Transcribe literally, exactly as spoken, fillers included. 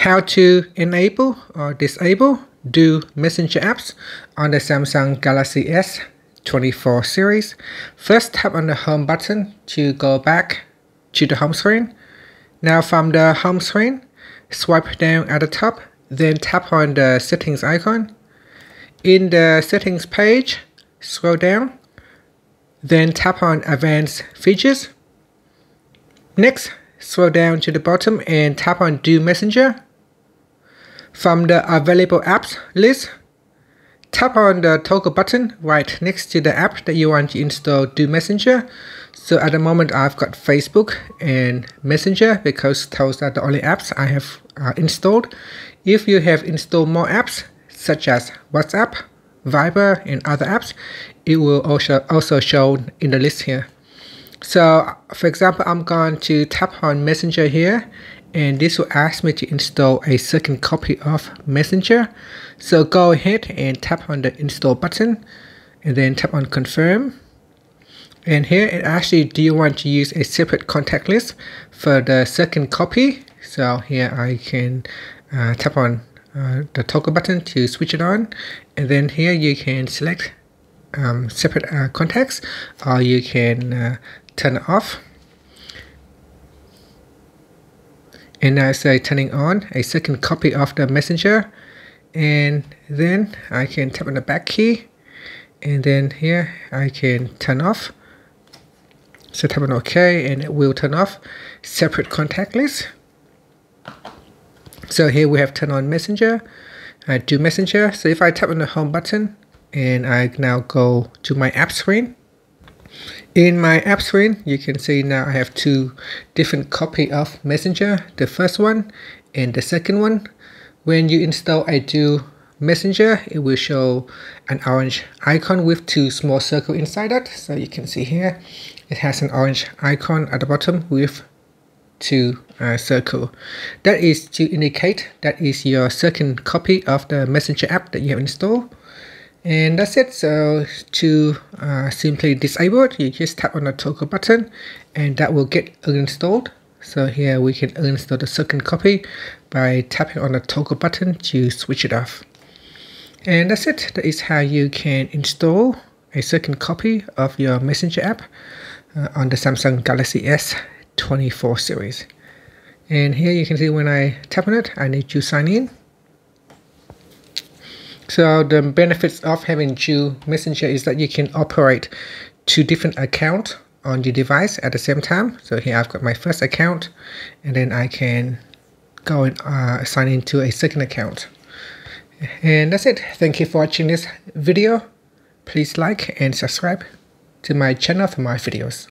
How to enable or disable Dual Messenger apps on the Samsung Galaxy S twenty-four series. First, tap on the home button to go back to the home screen. Now from the home screen, swipe down at the top, then tap on the settings icon. In the settings page, scroll down, then tap on advanced features. Next, scroll down to the bottom and tap on Dual Messenger. From the available apps list, tap on the toggle button right next to the app that you want to install Dual Messenger. So at the moment I've got Facebook and Messenger because those are the only apps I have uh, installed. If you have installed more apps such as WhatsApp, Viber and other apps, it will also, also show in the list here. So for example, I'm going to tap on Messenger here, and this will ask me to install a second copy of Messenger. So go ahead and tap on the install button and then tap on confirm. And here it actually, do you want to use a separate contact list for the second copy? So here I can uh, tap on uh, the toggle button to switch it on, and then here you can select um, separate uh, contacts, or you can uh, turn it off. And now I say turning on a second copy of the Messenger, and then I can tap on the back key, and then here I can turn off. So tap on OK and it will turn off separate contact list. So here we have turn on Messenger, I do Messenger. So if I tap on the home button and I now go to my app screen, in my app screen, you can see now I have two different copies of Messenger, the first one and the second one. When you install a Dual Messenger, it will show an orange icon with two small circles inside it. So you can see here, it has an orange icon at the bottom with two uh, circles. That is to indicate that is your second copy of the Messenger app that you have installed. And that's it. So to uh, simply disable it, you just tap on the toggle button and that will get uninstalled. So here we can uninstall the second copy by tapping on the toggle button to switch it off. And that's it. That is how you can install a second copy of your Messenger app uh, on the Samsung Galaxy S twenty-four series. And here you can see when I tap on it, I need to sign in. So the benefits of having Dual Messenger is that you can operate two different accounts on your device at the same time. So here I've got my first account, and then I can go and uh, sign into a second account. And that's it. Thank you for watching this video. Please like and subscribe to my channel for my videos.